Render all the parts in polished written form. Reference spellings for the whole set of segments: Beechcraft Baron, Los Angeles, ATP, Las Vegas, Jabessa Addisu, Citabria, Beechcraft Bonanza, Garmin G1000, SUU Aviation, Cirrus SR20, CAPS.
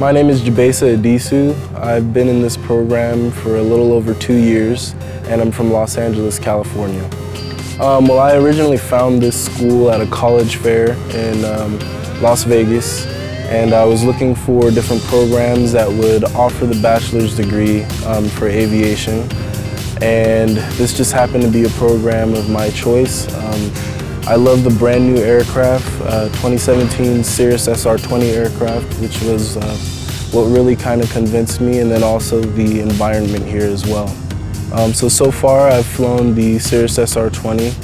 My name is Jabessa Addisu. I've been in this program for a little over 2 years, and I'm from Los Angeles, California. Well, I originally found this school at a college fair in Las Vegas, and I was looking for different programs that would offer the bachelor's degree for aviation, and this just happened to be a program of my choice. I love the brand new aircraft, 2017 Cirrus SR20 aircraft, which was what really kind of convinced me, and then also the environment here as well. So far I've flown the Cirrus SR20.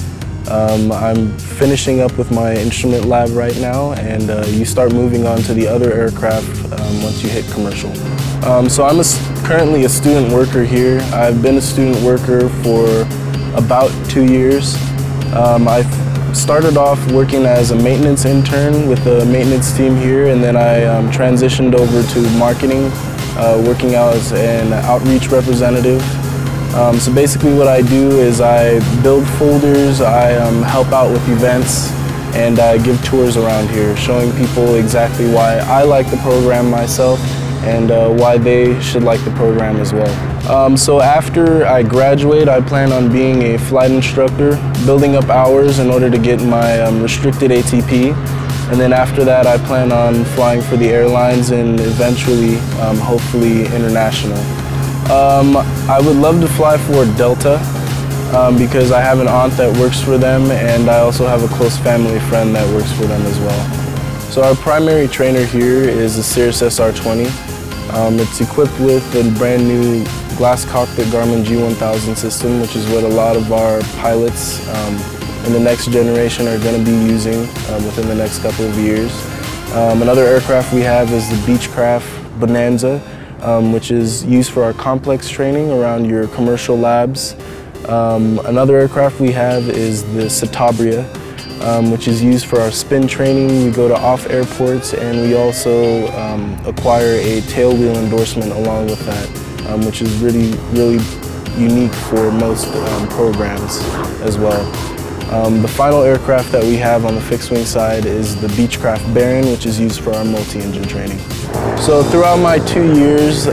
I'm finishing up with my instrument lab right now, and you start moving on to the other aircraft once you hit commercial. So I'm currently a student worker here. I've been a student worker for about 2 years. I started off working as a maintenance intern with the maintenance team here, and then I transitioned over to marketing, working as an outreach representative. So basically what I do is I build folders, I help out with events, and I give tours around here, showing people exactly why I like the program myself and why they should like the program as well. So after I graduate, I plan on being a flight instructor, building up hours in order to get my restricted ATP, and then after that I plan on flying for the airlines and eventually, hopefully, international. I would love to fly for Delta because I have an aunt that works for them, and I also have a close family friend that works for them as well. So our primary trainer here is the Cirrus SR20. It's equipped with the brand new glass cockpit Garmin G1000 system, which is what a lot of our pilots in the next generation are going to be using within the next couple of years. Another aircraft we have is the Beechcraft Bonanza, which is used for our complex training around your commercial labs. Another aircraft we have is the Citabria, which is used for our spin training. We go to off airports, and we also acquire a tailwheel endorsement along with that, which is really, really unique for most programs as well. The final aircraft that we have on the fixed wing side is the Beechcraft Baron, which is used for our multi-engine training. So throughout my 2 years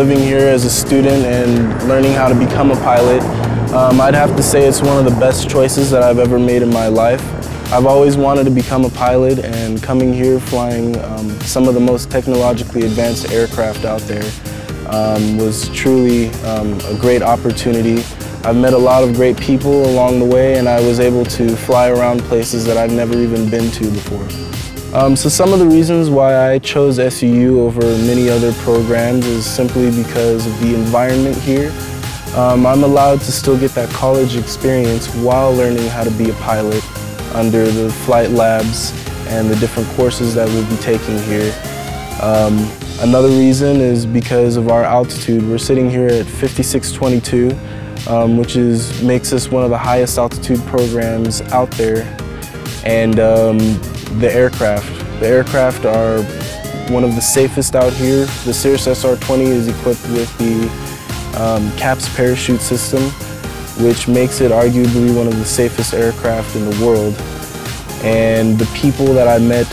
living here as a student and learning how to become a pilot, I'd have to say it's one of the best choices that I've ever made in my life. I've always wanted to become a pilot, and coming here flying some of the most technologically advanced aircraft out there was truly a great opportunity. I've met a lot of great people along the way, and I was able to fly around places that I've never even been to before. So some of the reasons why I chose SUU over many other programs is simply because of the environment here. I'm allowed to still get that college experience while learning how to be a pilot under the flight labs and the different courses that we'll be taking here. Another reason is because of our altitude. We're sitting here at 5622, which makes us one of the highest altitude programs out there. And the aircraft are one of the safest out here. The Cirrus SR20 is equipped with the CAPS parachute system, which makes it arguably one of the safest aircraft in the world. And the people that I met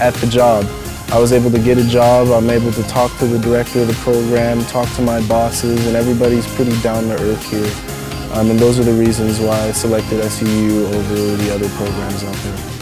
at the job, I was able to get a job, I'm able to talk to the director of the program, talk to my bosses, and everybody's pretty down to earth here. And those are the reasons why I selected SUU over the other programs out there.